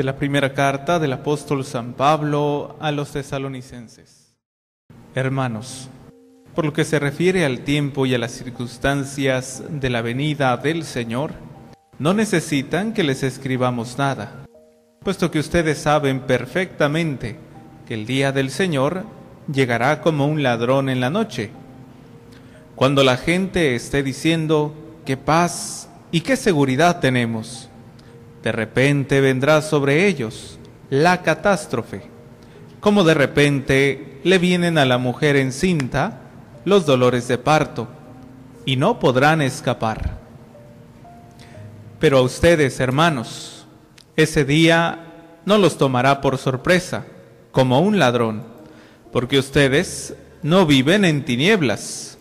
de la primera carta del apóstol San Pablo a los tesalonicenses. Hermanos, por lo que se refiere al tiempo y a las circunstancias de la venida del Señor, no necesitan que les escribamos nada, puesto que ustedes saben perfectamente que el día del Señor llegará como un ladrón en la noche, cuando la gente esté diciendo qué paz y qué seguridad tenemos. De repente vendrá sobre ellos la catástrofe, como de repente le vienen a la mujer encinta los dolores de parto, y no podrán escapar. Pero a ustedes, hermanos, ese día no los tomará por sorpresa, como un ladrón, porque ustedes no viven en tinieblas,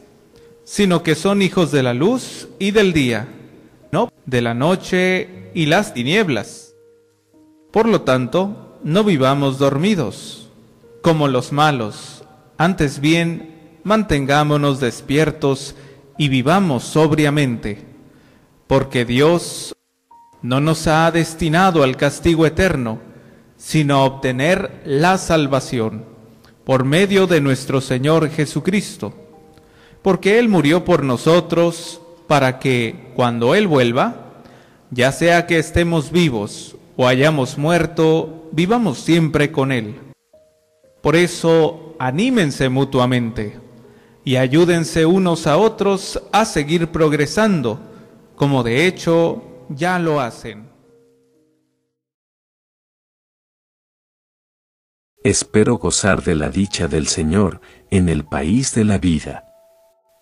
sino que son hijos de la luz y del día, no de la noche y las tinieblas. Por lo tanto, no vivamos dormidos, como los malos, antes bien, mantengámonos despiertos y vivamos sobriamente, porque Dios no nos ha destinado al castigo eterno, sino a obtener la salvación, por medio de nuestro Señor Jesucristo, porque Él murió por nosotros, para que, cuando Él vuelva, ya sea que estemos vivos o hayamos muerto, vivamos siempre con Él. Por eso, anímense mutuamente y ayúdense unos a otros a seguir progresando, como de hecho ya lo hacen. Espero gozar de la dicha del Señor en el país de la vida.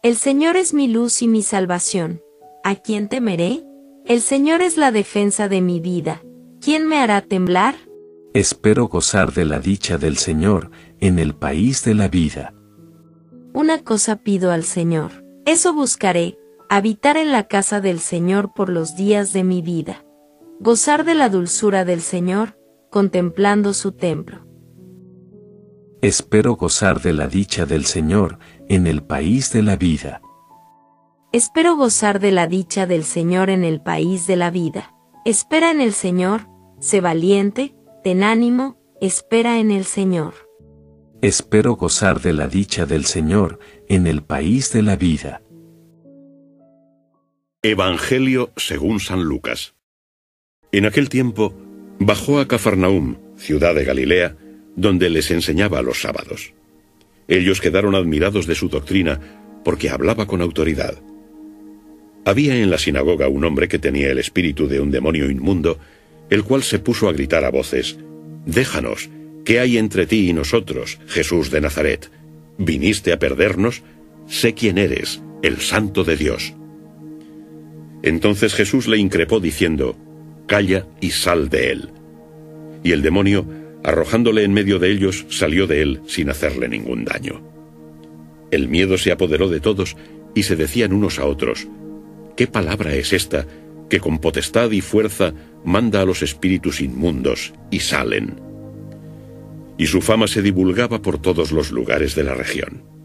El Señor es mi luz y mi salvación. ¿A quién temeré? El Señor es la defensa de mi vida. ¿Quién me hará temblar? Espero gozar de la dicha del Señor en el país de la vida. Una cosa pido al Señor, eso buscaré, habitar en la casa del Señor por los días de mi vida. Gozar de la dulzura del Señor, contemplando su templo. Espero gozar de la dicha del Señor en el país de la vida. Espero gozar de la dicha del Señor en el país de la vida. Espera en el Señor, sé valiente, ten ánimo, espera en el Señor. Espero gozar de la dicha del Señor en el país de la vida. Evangelio según San Lucas. En aquel tiempo, bajó a Cafarnaum, ciudad de Galilea, donde les enseñaba los sábados. Ellos quedaron admirados de su doctrina, porque hablaba con autoridad. Había en la sinagoga un hombre que tenía el espíritu de un demonio inmundo, el cual se puso a gritar a voces: «Déjanos, ¿qué hay entre ti y nosotros, Jesús de Nazaret? ¿Viniste a perdernos? Sé quién eres, el Santo de Dios». Entonces Jesús le increpó diciendo: «Calla y sal de él». Y el demonio, arrojándole en medio de ellos, salió de él sin hacerle ningún daño. El miedo se apoderó de todos y se decían unos a otros: «¿Qué palabra es esta, que con potestad y fuerza manda a los espíritus inmundos y salen?». Y su fama se divulgaba por todos los lugares de la región.